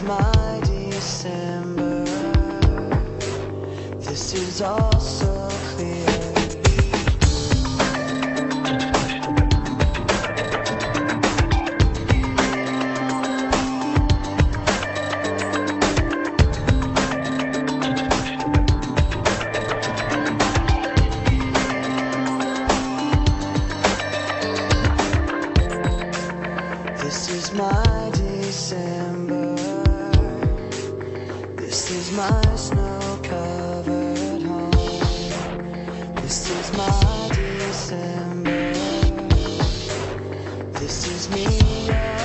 is my December. This is all so clear. This is my December. This is me.